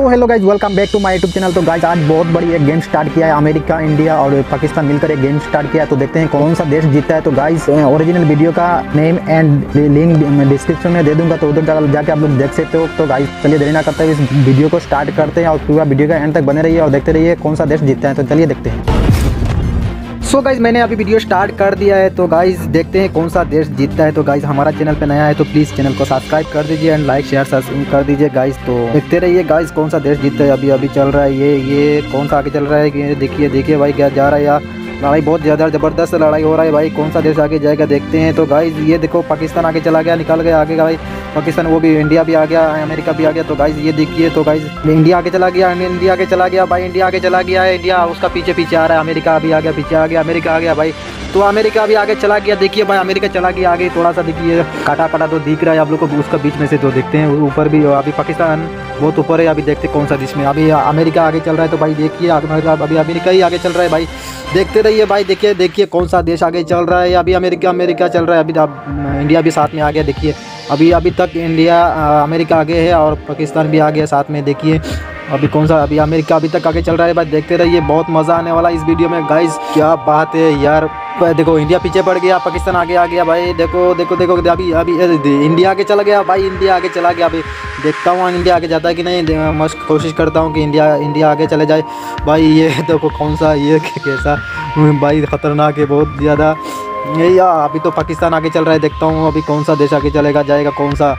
So hello guys, welcome back to my YouTube channel. तो guys आज बहुत बड़ी एक गेम स्टार्ट किया है, अमेरिका, इंडिया और पाकिस्तान मिलकर एक गेम स्टार्ट किया है। तो देखते हैं कौन सा देश जीतता है। तो गाइज ओरिजिनल वीडियो का नेम एंड लिंक डिस्क्रिप्शन में दे दूंगा, तो उधर जाके आप लोग देख सकते हो। तो गाइज चलिए देरी ना करते हुए इस वीडियो को स्टार्ट करते हैं और पूरा वीडियो का एंड तक बने रहिए और देखते रहिए कौन सा देश जीतता है। तो चलिए देखते हैं। सो गाइज मैंने अभी वीडियो स्टार्ट कर दिया है, तो गाइज देखते हैं कौन सा देश जीतता है। तो गाइज हमारा चैनल पे नया है तो प्लीज़ चैनल को सब्सक्राइब कर दीजिए एंड लाइक शेयर कर दीजिए गाइज। तो देखते रहिए गाइज कौन सा देश जीतता है। अभी चल रहा है ये कौन सा आगे चल रहा है, देखिए भाई क्या जा रहा है यार। लड़ाई बहुत ज़्यादा ज़बरदस्त लड़ाई हो रहा है भाई, कौन सा देश आगे जाएगा देखते हैं। तो गाइज ये देखो पाकिस्तान आगे चला गया, निकल गया आगे का भाई पाकिस्तान, वो भी इंडिया भी आ गया, अमेरिका भी आ गया। तो गाइज ये देखिए, तो गाइज इंडिया आगे चला गया, इंडिया आगे चला गया भाई, इंडिया आगे चला गया है, इंडिया उसका पीछे आ रहा है, अमेरिका भी आ गया पीछे आ गया, अमेरिका आ गया भाई, तो अमेरिका भी आगे चला गया। देखिए भाई अमेरिका चला गया आगे, थोड़ा सा देखिए काटा काटा तो दिख रहा है आप लोग को उसका बीच में से। तो देखते हैं ऊपर भी अभी पाकिस्तान बहुत ऊपर है, अभी देखते कौन सा देश में। अभी अमेरिका आगे चल रहा है, तो भाई देखिए अभी अमेरिका ही आगे चल रहा है भाई, देखते रहिए भाई। देखिए कौन सा देश आगे चल रहा है, अभी अमेरिका चल रहा है, अभी इंडिया भी साथ में आ गया। देखिए अभी तक इंडिया अमेरिका आगे है और पाकिस्तान भी आ गया साथ में। देखिए अभी कौन सा, अभी अमेरिका अभी तक आगे चल रहा है भाई, देखते रहिए बहुत मज़ा आने वाला इस वीडियो में गाइज। क्या बात है यार, देखो इंडिया पीछे पड़ गया, पाकिस्तान आगे आ गया भाई, देखो अभी इंडिया आगे चला गया भाई, इंडिया आगे चला गया। अभी देखता हूँ इंडिया आगे जाता है कि नहीं, मस्त कोशिश करता हूँ कि इंडिया आगे चले जाए भाई। ये देखो कौन सा, ये कैसा भाई ख़तरनाक है बहुत ज़्यादा ये यार। अभी तो पाकिस्तान आगे चल रहा है, देखता हूँ अभी कौन सा देश आगे चलेगा जाएगा कौन सा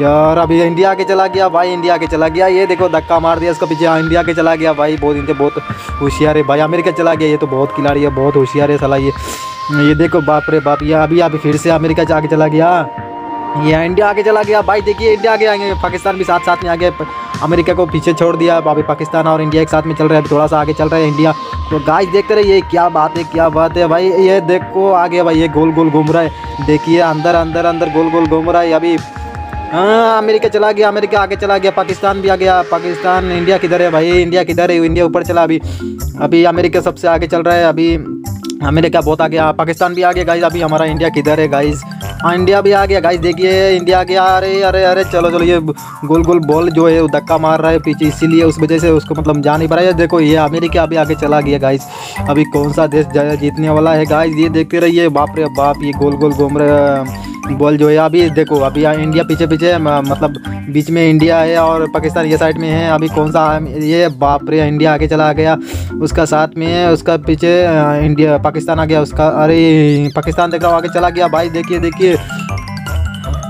यार। अभी इंडिया आगे चला गया भाई, इंडिया आगे चला गया, ये देखो धक्का मार दिया इसका पीछे, इंडिया आगे चला गया भाई। बहुत होशियार है भाई, अमेरिका चला गया, ये तो बहुत खिलाड़ी है, बहुत होशियार है साला ये देखो बाप रे बाप। ये अभी फिर से अमेरिका आगे चला गया, ये इंडिया आगे चला गया भाई, देखिए इंडिया आगे आएंगे, पाकिस्तान भी साथ में आ गया, अमेरिका को पीछे छोड़ दिया। अभी पाकिस्तान और इंडिया एक साथ में चल रहा है, थोड़ा सा आगे चल रहा है इंडिया। तो गाइस देखते रहिए, क्या बात है भाई। ये देखो आगे भाई ये गोल गोल घूम रहा है, देखिए अंदर गोल गोल घूम रहा है। अभी हाँ अमेरिका चला गया, अमेरिका आगे चला गया, पाकिस्तान भी आ गया, पाकिस्तान। इंडिया किधर है भाई, इंडिया किधर है, इंडिया ऊपर चला। अभी अमेरिका सबसे आगे चल रहा है, अभी अमेरिका बहुत आगे, पाकिस्तान भी आ गया गाइज। अभी हमारा इंडिया किधर है गाइज, इंडिया भी आ गया गाइज, देखिए इंडिया आ गया। अरे चलो ये गोल गोल बॉल जो है वो धक्का मार रहा है पीछे, इसीलिए उस वजह से उसको मतलब जा नहीं पा रहा है। देखो ये अमेरिका अभी आगे चला गया गाइज। अभी कौन सा देश जीतने वाला है गाइज ये देखते रहिए, बाप रे बाप ये गोल गोल घूम रहे बॉल जो है। अभी देखो अभी इंडिया पीछे मतलब बीच में इंडिया है और पाकिस्तान ये साइड में है। अभी कौन सा, ये बाप रे इंडिया आगे चला गया, उसका साथ में उसका पीछे इंडिया पाकिस्तान आ गया उसका। अरे पाकिस्तान देख रहा हूँ आगे चला गया भाई, देखिए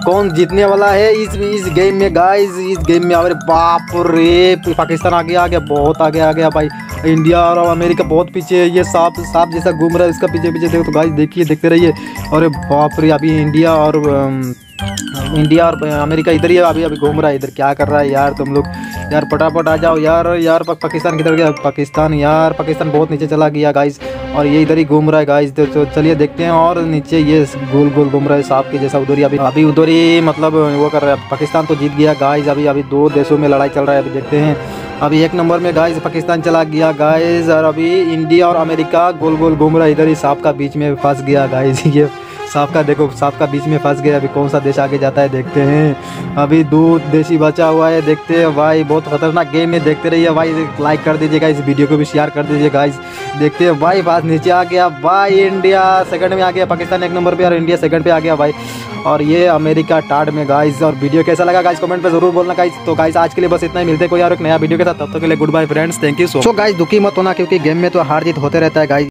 कौन जीतने वाला है इस गेम में गाइस, इस गेम में। अरे बाप रे पाकिस्तान आगे आ गया, बहुत आगे आ गया भाई, इंडिया और अमेरिका बहुत पीछे है, ये सांप जैसा घूम रहा है उसका पीछे। देखो तो गाइस देखिए देखते रहिए, अरे बाप रे अभी इंडिया और अमेरिका इधर ही अभी घूम रहा है, इधर क्या कर रहा है यार तुम लोग यार, फटाफट आ जाओ यार। पाकिस्तान किधर गया, पाकिस्तान यार पाकिस्तान बहुत नीचे चला गया गाइस, और ये इधर ही घूम रहा है गाइस। तो चलिए देखते हैं, और नीचे ये गोल गोल घूम रहा है सांप के जैसा उधर ही, अभी उधर ही मतलब वो कर रहा है। पाकिस्तान तो जीत गया गाइस। अभी दो देशों में लड़ाई चल रहा है, अभी देखते हैं। अभी एक नंबर में गाइस पाकिस्तान चला गया गाइस, और अभी इंडिया और अमेरिका गोल गोल घूम रहा है, इधर ही सांप का बीच में फंस गया गाइस। ये सांप का बीच में फंस गया। अभी कौन सा देश आगे जाता है देखते हैं, अभी दो देश ही बचा हुआ है, देखते हैं भाई। बहुत खतरनाक गेम है, देखते रहिए भाई, लाइक कर दीजिएगा, इस वीडियो को भी शेयर कर दीजिएगा गाइस। देखते हैं भाई बात नीचे आ गया भाई, इंडिया सेकंड में आ गया, पाकिस्तान एक नंबर पे और इंडिया सेकंड पे आ गया भाई, और ये अमेरिका थर्ड में गाइस। और वीडियो कैसा लगा गाइस कमेंट पे जरूर बोलना गाइस। तो गाइस आज के लिए बस इतना ही, मिलते हैं कोई और एक नया वीडियो के साथ, तब तक के लिए good bye friends, thank you so guys. दुखी मत होना क्योंकि गेम में तो हार जीत होते रहता है गाइस।